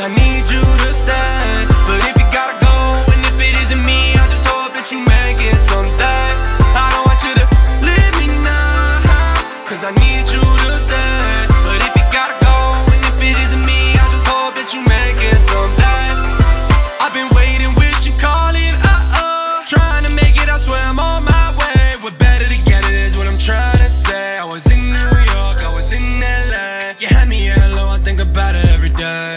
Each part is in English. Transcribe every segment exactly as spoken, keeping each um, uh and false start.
'Cause I need you to stay. But if you gotta go, and if it isn't me, I just hope that you make it someday. I don't want you to leave me now, 'cause I need you to stay. But if you gotta go, and if it isn't me, I just hope that you make it someday. I've been waiting, wishing, calling, uh-uh, trying to make it, I swear I'm on my way. We're better together is what I'm trying to say. I was in New York, I was in L A. You had me hello, I think about it every day.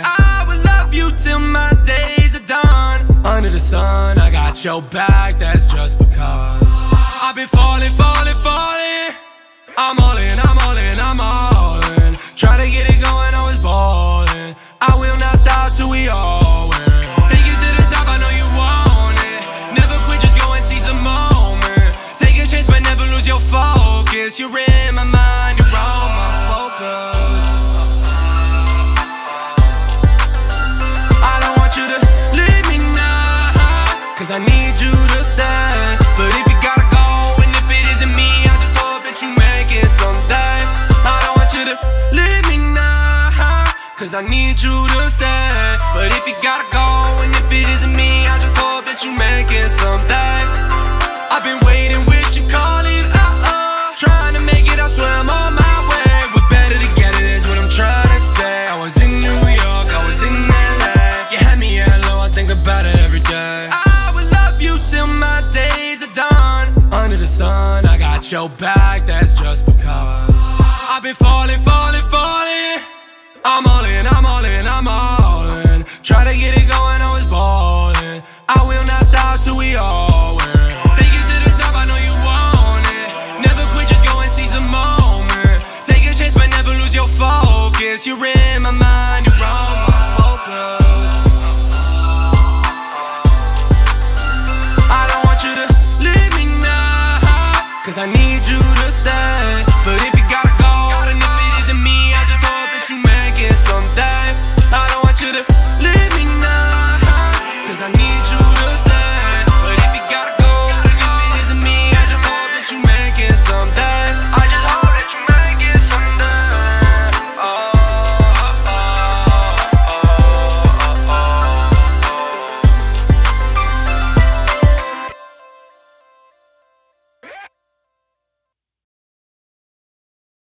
Till my days are done. Under the sun, I got your back. That's just because I've been falling, falling, falling. I'm all in, I'm all in, I'm all in. Trying to get it going, always ballin'. I will not stop till we all win. Take it to the top, I know you want it. Never quit, just go and seize the moment. Take a chance, but never lose your focus. You're in my mind, you're on my focus. You to leave me now, 'cause I need you to stay. But if you gotta go, and if it isn't me, I just hope that you make it someday. I don't want you to leave me now, 'cause I need you to stay. But if you gotta go, and if it isn't me, I just hope that you make it someday. I've been waiting, wishing, calling, uh-uh, trying to make it, I swear I'm on my way. We're better together is what I'm trying to say. I was in New York, I was in about it every day. I will love you till my days are done. Under the sun, I got your back. That's just because I've been falling, falling, falling. I'm all in, I'm all in, I'm all in. Try to get it going, always ballin'. I will not stop till we all win. Take it to the top, I know you want it. Never quit, just go and seize the moment. Take a chance, but never lose your focus. You're in.